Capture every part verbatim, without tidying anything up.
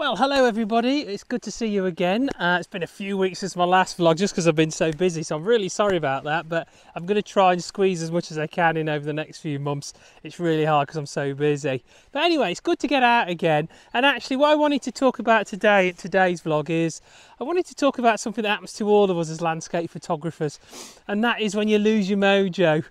Well, hello everybody, it's good to see you again. Uh, it's been a few weeks since my last vlog just because I've been so busy, so I'm really sorry about that, but I'm going to try and squeeze as much as I can in over the next few months. It's really hard because I'm so busy, but anyway, it's good to get out again. And actually what I wanted to talk about today, today's vlog, is I wanted to talk about something that happens to all of us as landscape photographers, and that is when you lose your mojo.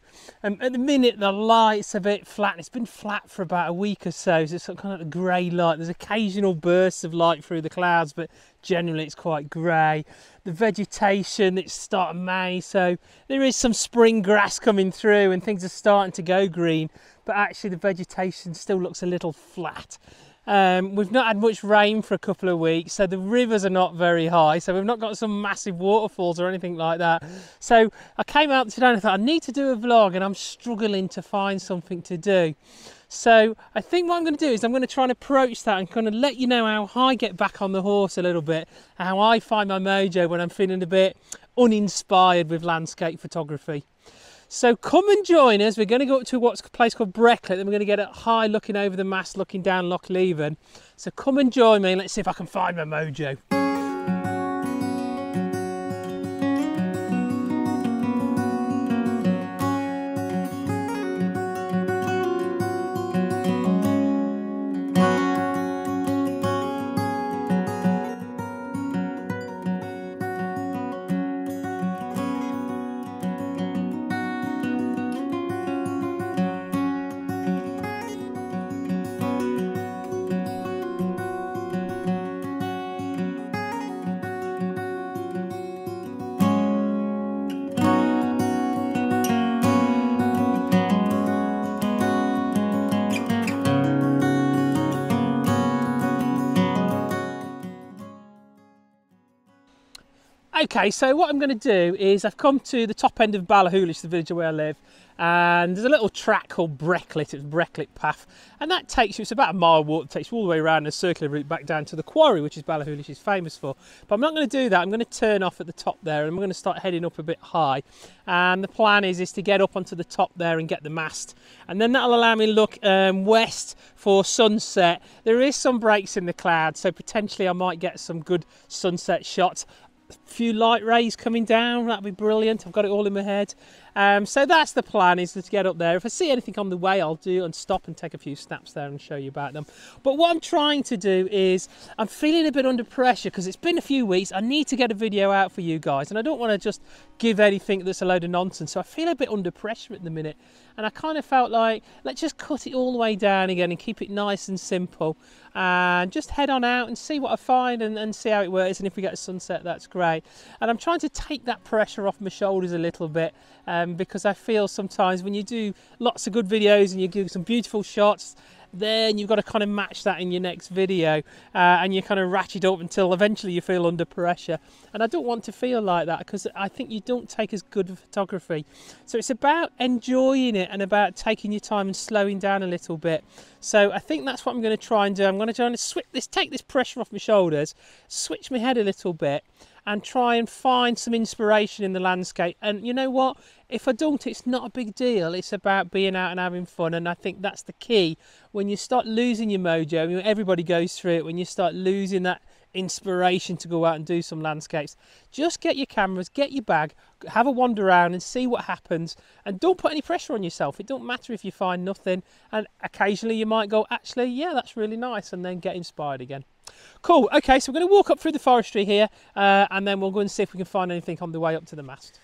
And at the minute the light's a bit flat, and it's been flat for about a week or so, so it's kind of a grey light. There's occasional bursts of light through the clouds, but generally it's quite grey. The vegetation, it's start of May, so there is some spring grass coming through and things are starting to go green, but actually the vegetation still looks a little flat. Um, we've not had much rain for a couple of weeks, so the rivers are not very high, so we've not got some massive waterfalls or anything like that. So I came out today and I thought I need to do a vlog, and I'm struggling to find something to do. So I think what I'm going to do is I'm going to try and approach that and kind of let you know how I get back on the horse a little bit, how I find my mojo when I'm feeling a bit uninspired with landscape photography. So come and join us. We're going to go up to what's a place called Brecklet, then we're going to get a high looking over the mast, looking down Loch Leven. So come and join me and let's see if I can find my mojo. Okay, so what I'm going to do is I've come to the top end of Ballachulish, the village where I live, and there's a little track called Brecklet. It's Brecklet Path, and that takes you, it's about a mile walk, it takes you all the way around a circular route back down to the quarry, which is Ballachulish is famous for. But I'm not going to do that. I'm going to turn off at the top there, and I'm going to start heading up a bit high. And the plan is, is to get up onto the top there and get the mast, and then that'll allow me to look um, west for sunset. There is some breaks in the clouds, so potentially I might get some good sunset shots. A few light rays coming down, that'd be brilliant. I've got it all in my head. Um, so that's the plan, is to get up there. If I see anything on the way, I'll do and stop and take a few snaps there and show you about them. But what I'm trying to do is, I'm feeling a bit under pressure because it's been a few weeks. I need to get a video out for you guys, and I don't want to just give anything that's a load of nonsense. So I feel a bit under pressure at the minute, and I kind of felt like, let's just cut it all the way down again and keep it nice and simple, and just head on out and see what I find, and, and see how it works. And if we get a sunset, that's great. And I'm trying to take that pressure off my shoulders a little bit, um, because I feel sometimes when you do lots of good videos and you do some beautiful shots, then you've got to kind of match that in your next video, uh, and you kind of ratchet up until eventually you feel under pressure. And I don't want to feel like that, because I think you don't take as good photography. So it's about enjoying it and about taking your time and slowing down a little bit. So I think that's what I'm going to try and do. I'm going to try and switch this, take this pressure off my shoulders, switch my head a little bit, and try and find some inspiration in the landscape. And you know what, if I don't, it's not a big deal. It's about being out and having fun, and I think that's the key. When you start losing your mojo, I mean, everybody goes through it, when you start losing that inspiration to go out and do some landscapes, just get your cameras, get your bag, have a wander around and see what happens, and don't put any pressure on yourself. It don't matter if you find nothing, and occasionally you might go, actually, yeah, that's really nice, and then get inspired again. Cool. Okay, so we're going to walk up through the forestry here, uh, and then we'll go and see if we can find anything on the way up to the mast.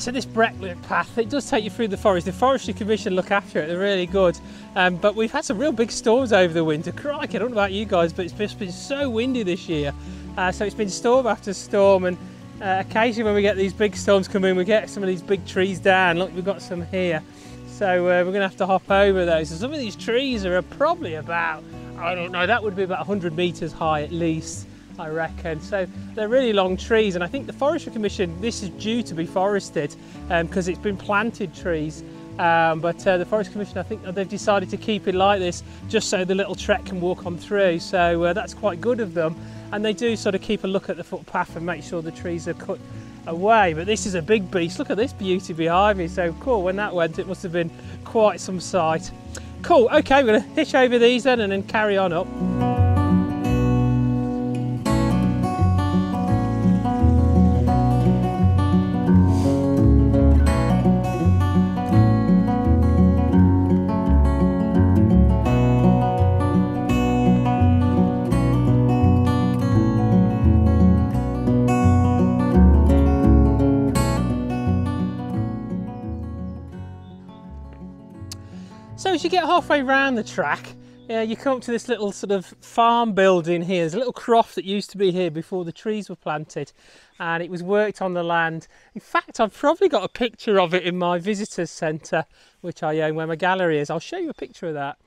So this Brecklet Path, it does take you through the forest. The Forestry Commission look after it, they're really good. Um, but we've had some real big storms over the winter. Crikey, I don't know about you guys, but it's just been so windy this year. Uh, so it's been storm after storm, and uh, occasionally when we get these big storms come in, we get some of these big trees down. Look, we've got some here. So uh, we're gonna have to hop over those. So some of these trees are probably about, I don't know, that would be about one hundred metres high at least, I reckon. So they're really long trees, and I think the Forestry Commission, this is due to be forested because um, it's been planted trees, um, but uh, the Forest Commission, I think they've decided to keep it like this just so the little trek can walk on through, so uh, that's quite good of them. And they do sort of keep a look at the footpath and make sure the trees are cut away. But this is a big beast, look at this beauty behind me. So cool, when that went it must have been quite some sight. Cool, okay, we're going to hitch over these then and then carry on up. As you get halfway round the track, yeah, you come to this little sort of farm building here. There's a little croft that used to be here before the trees were planted, and it was worked on the land. In fact, I've probably got a picture of it in my visitors centre, which I own, where my gallery is. I'll show you a picture of that.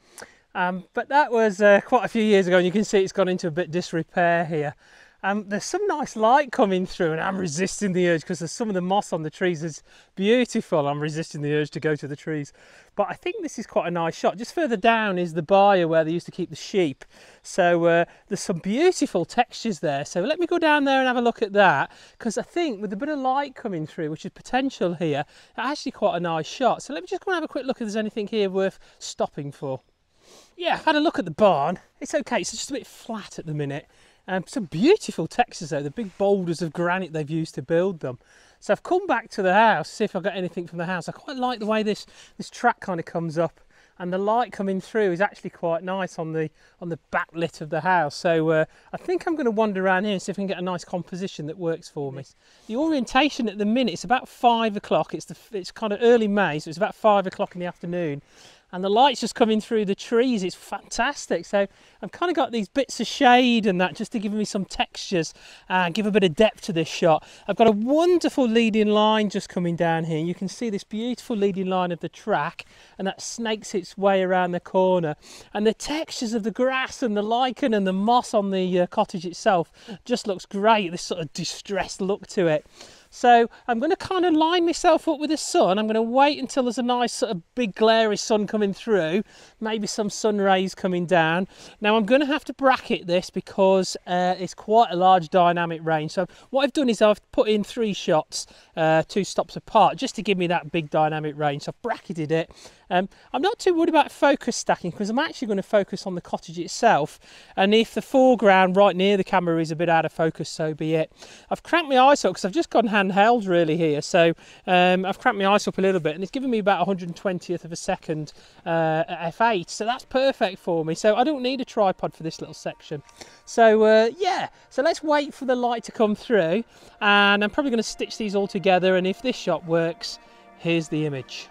Um, but that was uh, quite a few years ago, and you can see it's gone into a bit of disrepair here. Um, there's some nice light coming through, and I'm resisting the urge because there's some of the moss on the trees is beautiful. I'm resisting the urge to go to the trees, but I think this is quite a nice shot. Just further down is the byre where they used to keep the sheep, so uh, there's some beautiful textures there. So let me go down there and have a look at that, because I think with a bit of light coming through, which is potential here, actually quite a nice shot. So let me just go and have a quick look if there's anything here worth stopping for. Yeah, I've had a look at the barn. It's okay, it's just a bit flat at the minute. Um, some beautiful textures though, the big boulders of granite they've used to build them. So I've come back to the house to see if I've got anything from the house. I quite like the way this, this track kind of comes up, and the light coming through is actually quite nice on the on the backlit of the house. So uh, I think I'm going to wander around here and see if I can get a nice composition that works for me. The orientation at the minute, it's about five o'clock. It's, the, it's kind of early May, so it's about five o'clock in the afternoon. And the light's just coming through the trees, it's fantastic. So I've kind of got these bits of shade and that just to give me some textures and give a bit of depth to this shot. I've got a wonderful leading line just coming down here. You can see this beautiful leading line of the track, and that snakes its way around the corner. And the textures of the grass and the lichen and the moss on the uh, cottage itself just looks great, this sort of distressed look to it. So I'm going to kind of line myself up with the sun. I'm going to wait until there's a nice sort of big glary sun coming through, maybe some sun rays coming down. Now I'm going to have to bracket this because uh, it's quite a large dynamic range. So what I've done is I've put in three shots, uh, two stops apart, just to give me that big dynamic range. So I've bracketed it. Um, I'm not too worried about focus stacking because I'm actually going to focus on the cottage itself, and if the foreground right near the camera is a bit out of focus, so be it. I've cranked my eyes up because I've just gone handheld really here, so um, I've cranked my eyes up a little bit, and it's given me about one hundred twentieth of a second uh, at f eight, so that's perfect for me. So I don't need a tripod for this little section. So uh, yeah, so let's wait for the light to come through, and I'm probably going to stitch these all together, and if this shot works, here's the image.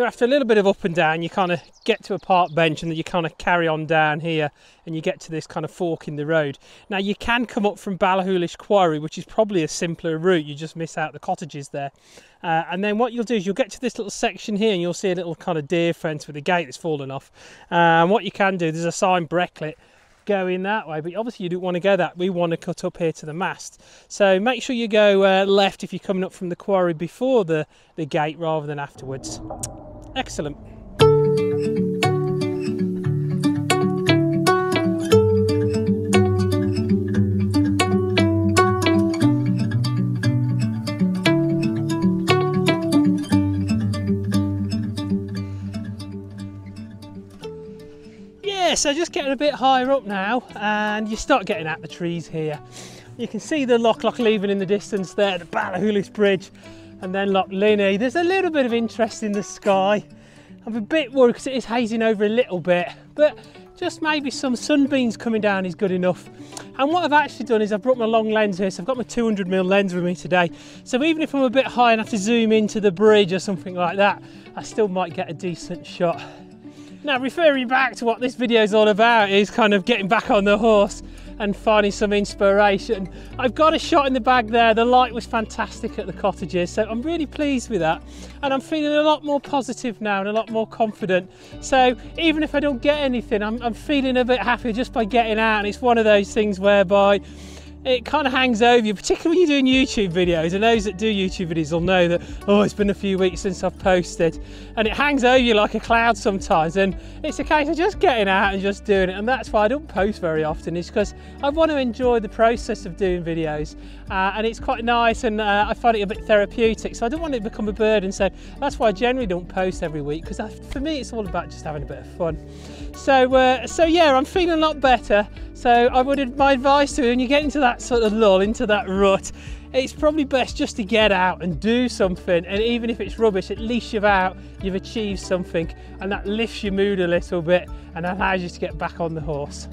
So after a little bit of up and down, you kind of get to a park bench and then you kind of carry on down here and you get to this kind of fork in the road. Now you can come up from Ballachulish Quarry, which is probably a simpler route, you just miss out the cottages there. Uh, and then what you'll do is you'll get to this little section here and you'll see a little kind of deer fence with a gate that's fallen off. Uh, and what you can do, there's a sign Brecklet going that way, but obviously you don't want to go that, we want to cut up here to the mast. So make sure you go uh, left if you're coming up from the quarry before the, the gate rather than afterwards. Excellent. Yeah, so just getting a bit higher up now and you start getting at the trees here. You can see the Loch Loch Leven in the distance there, the Ballachulish Bridge, and then Loch Linne. There's a little bit of interest in the sky. I'm a bit worried because it is hazing over a little bit, but just maybe some sunbeams coming down is good enough. And what I've actually done is I've brought my long lens here, so I've got my two hundred millimeter lens with me today. So even if I'm a bit high and have to zoom into the bridge or something like that, I still might get a decent shot. Now, referring back to what this video is all about is kind of getting back on the horse and finding some inspiration. I've got a shot in the bag there, the light was fantastic at the cottages, so I'm really pleased with that. And I'm feeling a lot more positive now and a lot more confident. So even if I don't get anything, I'm, I'm feeling a bit happier just by getting out. And it's one of those things whereby it kind of hangs over you, particularly when you're doing YouTube videos, and those that do YouTube videos will know that, oh, it's been a few weeks since I've posted, and it hangs over you like a cloud sometimes, and it's a case of just getting out and just doing it. And that's why I don't post very often, is because I want to enjoy the process of doing videos, uh, and it's quite nice, and uh, I find it a bit therapeutic, so I don't want it to become a burden. So that's why I generally don't post every week, because for me it's all about just having a bit of fun. So, uh, so yeah, I'm feeling a lot better. So I would, my advice to you, when you get into that That sort of lull, into that rut, it's probably best just to get out and do something, and even if it's rubbish, at least you've out, you've achieved something, and that lifts your mood a little bit and allows you to get back on the horse.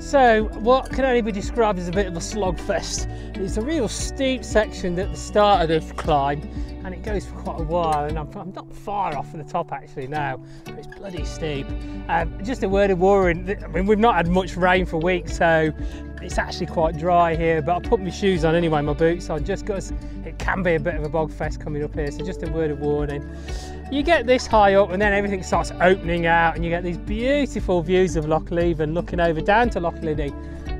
So what can only be described as a bit of a slog fest. It's a real steep section at the start of the climb, and it goes for quite a while, and I'm, I'm not far off the top actually now, but it's bloody steep. Um, just a word of warning, I mean, we've not had much rain for weeks, so it's actually quite dry here, but I put my shoes on anyway, my boots on, just because it can be a bit of a bog fest coming up here, so just a word of warning. You get this high up and then everything starts opening out, and you get these beautiful views of Loch Leven looking over down to Loch Linne,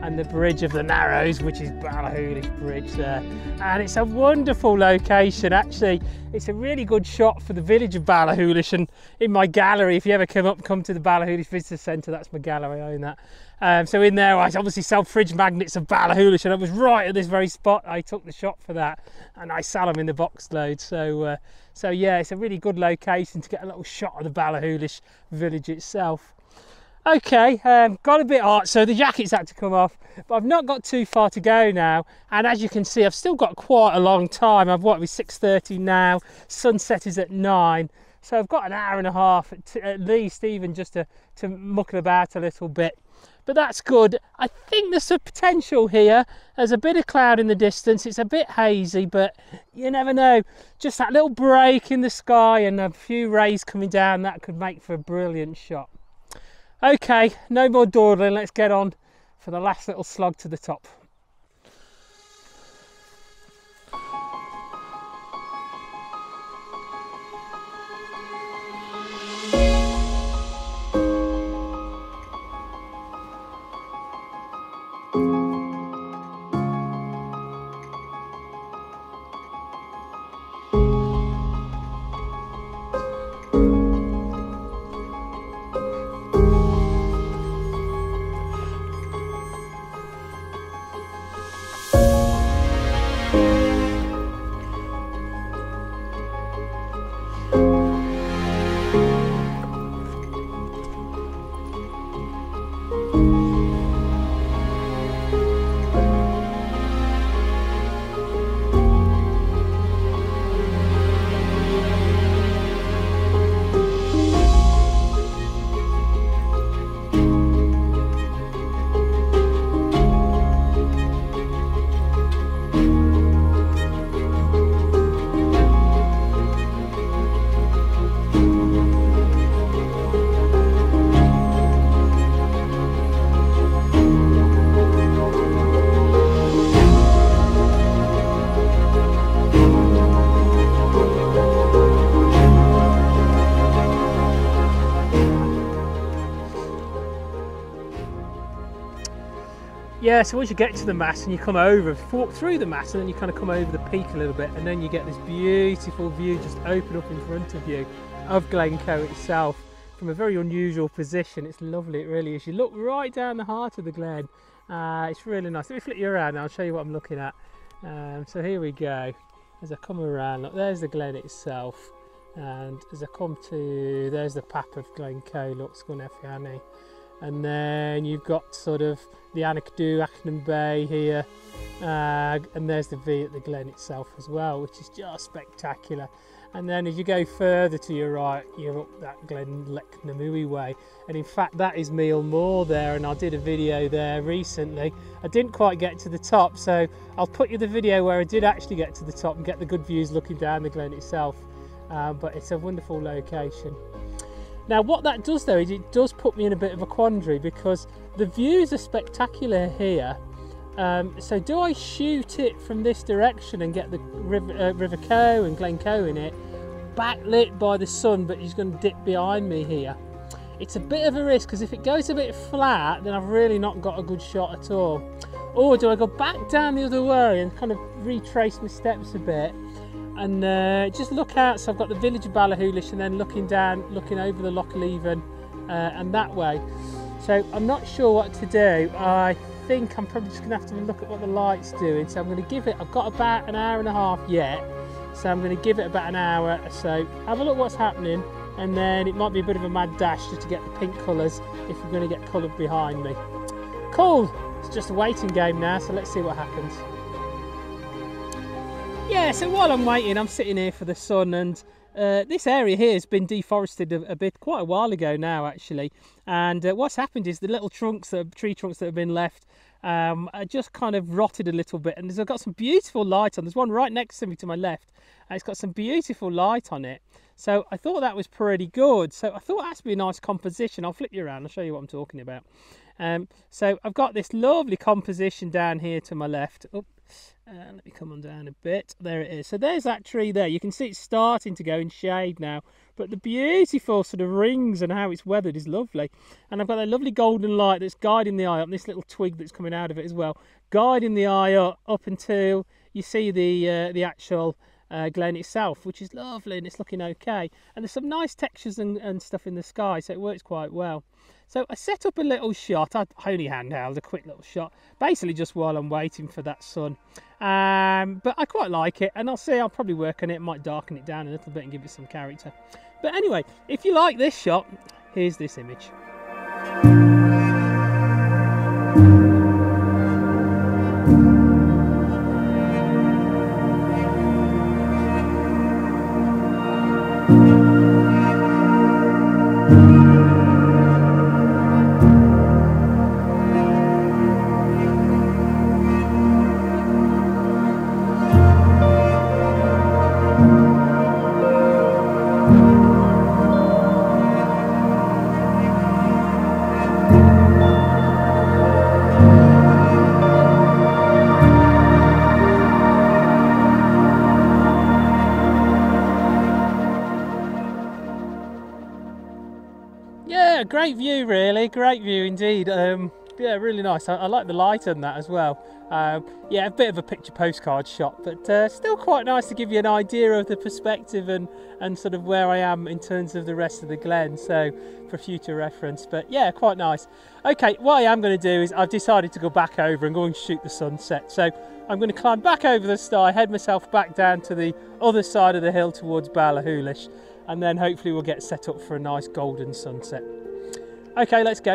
and the bridge of the Narrows, which is Ballachulish Bridge there. And it's a wonderful location, actually. It's a really good shot for the village of Ballachulish, and in my gallery, if you ever come up come to the Ballachulish Visitor Centre, that's my gallery, I own that. Um, so in there I obviously sell fridge magnets of Ballachulish, and I was right at this very spot, I took the shot for that, and I sell them in the box load. So, uh, so yeah, it's a really good location to get a little shot of the Ballachulish village itself. Okay, um, got a bit hot, so the jacket's had to come off, but I've not got too far to go now, and as you can see, I've still got quite a long time. I've what, it's six thirty now, sunset is at nine, so I've got an hour and a half at, at least, even just to, to muckle about a little bit. But that's good. I think there's some potential here. There's a bit of cloud in the distance. It's a bit hazy, but you never know. Just that little break in the sky and a few rays coming down, that could make for a brilliant shot. Okay, no more dawdling, let's get on for the last little slog to the top. yeah, so once you get to the mass and you come over, walk through the mass and then you kind of come over the peak a little bit, and then you get this beautiful view just open up in front of you of Glencoe itself from a very unusual position. It's lovely, it really is. You look right down the heart of the glen. Uh, it's really nice. Let me flip you around and I'll show you what I'm looking at. Um, so here we go. As I come around, look, there's the glen itself. And as I come to, there's the pap of Glencoe, look, Sgùrr na Fiannaidh. And then you've got sort of the Anacadoo, Acton Bay here. Uh, and there's the V at the glen itself as well, which is just spectacular. And then as you go further to your right, you're up that Glen Lechnamui way. And in fact, that is Meal Moor there, and I did a video there recently. I didn't quite get to the top, so I'll put you the video where I did actually get to the top and get the good views looking down the glen itself. Uh, but it's a wonderful location. Now what that does though is it does put me in a bit of a quandary, because the views are spectacular here. Um, so do I shoot it from this direction and get the river, uh, River Coe and Glencoe in it, backlit by the sun, but it's going to dip behind me here? It's a bit of a risk, because if it goes a bit flat, then I've really not got a good shot at all. Or do I go back down the other way and kind of retrace my steps a bit and uh, just look out? So I've got the village of Ballachulish and then looking down, looking over the Loch Leven uh, and that way. So I'm not sure what to do. I I think I'm probably just gonna have to look at what the light's doing. So I'm gonna give it, I've got about an hour and a half yet, so I'm gonna give it about an hour or so, have a look what's happening, and then it might be a bit of a mad dash just to get the pink colours if we're gonna get coloured behind me. Cool, it's just a waiting game now, so let's see what happens. Yeah, so while I'm waiting, I'm sitting here for the sun, and Uh, this area here has been deforested a, a bit quite a while ago now actually, and uh, what's happened is the little trunks, the tree trunks that have been left um, are just kind of rotted a little bit, and I've got some beautiful light on. There's one right next to me to my left and it's got some beautiful light on it, so I thought that was pretty good. So I thought that's be a nice composition. I'll flip you around, I'll show you what I'm talking about. Um, so I've got this lovely composition down here to my left. Oh, uh, let me come on down a bit. There it is. So there's that tree there. You can see it's starting to go in shade now, but the beautiful sort of rings and how it's weathered is lovely. And I've got that lovely golden light that's guiding the eye up, and this little twig that's coming out of it as well, guiding the eye up, up until you see the, uh, the actual Uh, glen itself, which is lovely, and it's looking okay, and there's some nice textures and, and stuff in the sky, so it works quite well. So I set up a little shot, I only handheld, a quick little shot, basically just while I'm waiting for that sun, um, but I quite like it, and I'll see, I'll probably work on it, might darken it down a little bit and give it some character. But anyway, if you like this shot, here's this image. Great view, really great view indeed. Um, yeah, really nice. I, I like the light on that as well. Um, yeah, a bit of a picture postcard shot, but uh, still quite nice to give you an idea of the perspective and and sort of where I am in terms of the rest of the glen, so for future reference. But yeah, quite nice. Okay, what I am going to do is I've decided to go back over and go and shoot the sunset, so I'm going to climb back over the star, head myself back down to the other side of the hill towards Ballachulish, and then hopefully we'll get set up for a nice golden sunset. Okay, let's go.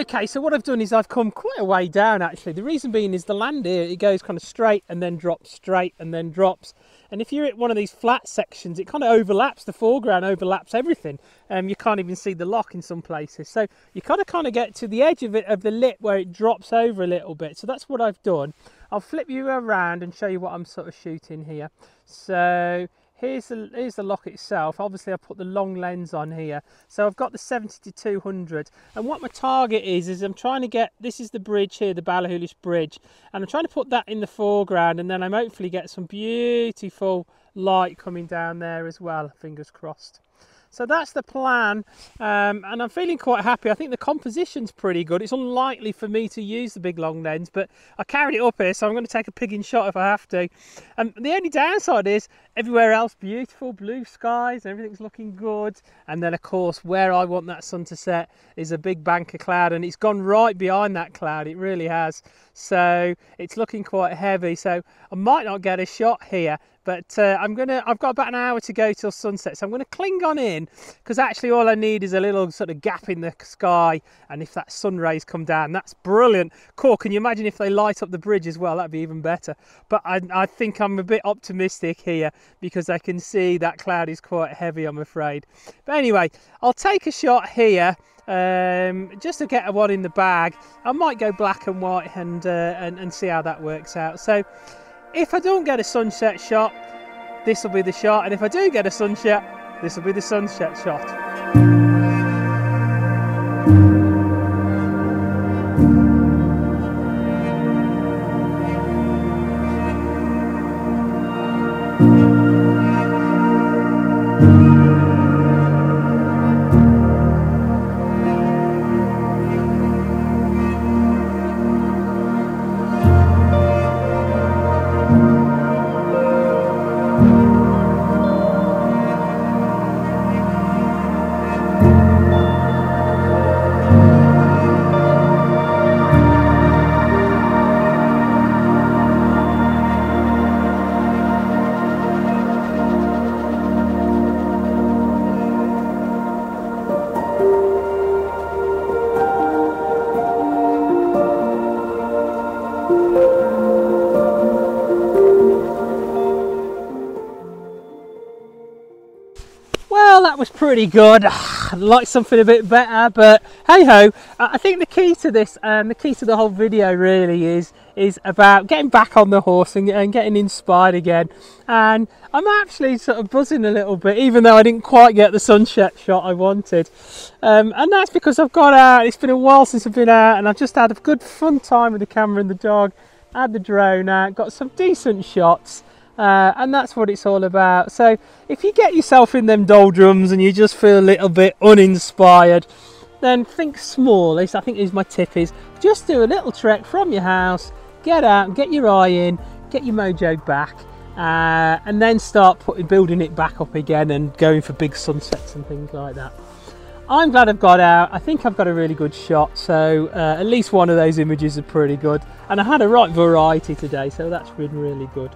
Okay, so what I've done is I've come quite a way down actually. The reason being is the land here, it goes kind of straight and then drops, straight and then drops. And if you're at one of these flat sections, it kind of overlaps, the foreground overlaps everything. Um, you can't even see the loch in some places. So you kind of kind of get to the edge of it, of the lip, where it drops over a little bit. So that's what I've done. I'll flip you around and show you what I'm sort of shooting here. So Here's the, here's the lock itself. Obviously I put the long lens on here. So I've got the seventy to two hundred. And what my target is, is I'm trying to get, this is the bridge here, the Ballachulish Bridge. And I'm trying to put that in the foreground, and then I'm hopefully get some beautiful light coming down there as well, fingers crossed. So that's the plan, um, and I'm feeling quite happy. I think the composition's pretty good. It's unlikely for me to use the big long lens, but I carried it up here, so I'm going to take a pigging shot if I have to. And the only downside is everywhere else beautiful, blue skies, everything's looking good. And then of course where I want that sun to set is a big bank of cloud, and it's gone right behind that cloud, it really has. So it's looking quite heavy, so I might not get a shot here. But uh, I'm gonna, I've got about an hour to go till sunset, so I'm going to cling on in, because actually all I need is a little sort of gap in the sky, and if that sun rays come down, that's brilliant. Cool, can you imagine if they light up the bridge as well? That'd be even better. But I, I think I'm a bit optimistic here, because I can see that cloud is quite heavy, I'm afraid. But anyway, I'll take a shot here. Um, just to get one in the bag. I might go black and white and, uh, and, and see how that works out. So if I don't get a sunset shot, this will be the shot, and if I do get a sunset, this will be the sunset shot. Was pretty good. I'd like something a bit better, but hey ho. I think the key to this and um, the key to the whole video really is is about getting back on the horse and, and getting inspired again. And I'm actually sort of buzzing a little bit, even though I didn't quite get the sunset shot I wanted. Um, and that's because I've got out. It's been a while since I've been out, and I've just had a good fun time with the camera and the dog. Had the drone out, got some decent shots. Uh, and that's what it's all about. So if you get yourself in them doldrums and you just feel a little bit uninspired, then think small. I think is my tip is just do a little trek from your house, get out and get your eye in, get your mojo back, uh, and then start putting, building it back up again and going for big sunsets and things like that. I'm glad I've got out. I think I've got a really good shot, so uh, at least one of those images are pretty good, and I had a right variety today, so that's been really good.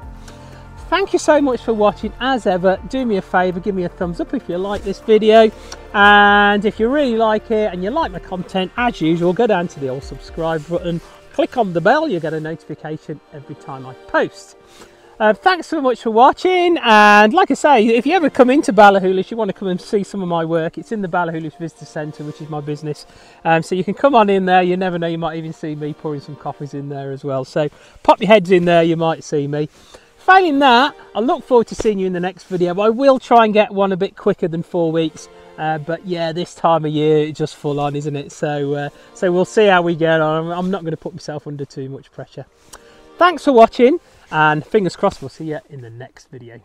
Thank you so much for watching. As ever, do me a favour, give me a thumbs up if you like this video, and if you really like it and you like my content, as usual, go down to the old subscribe button, click on the bell, you get a notification every time I post. Uh, thanks so much for watching, and like I say, if you ever come into Ballachulish, you want to come and see some of my work, it's in the Ballachulish Visitor Centre, which is my business, um, so you can come on in there. You never know, you might even see me pouring some coffees in there as well, so pop your heads in there, you might see me. Failing that, I look forward to seeing you in the next video. I will try and get one a bit quicker than four weeks, uh, but yeah, this time of year it's just full on, isn't it? So, uh, so we'll see how we get on. I'm not going to put myself under too much pressure. Thanks for watching, and fingers crossed we'll see you in the next video.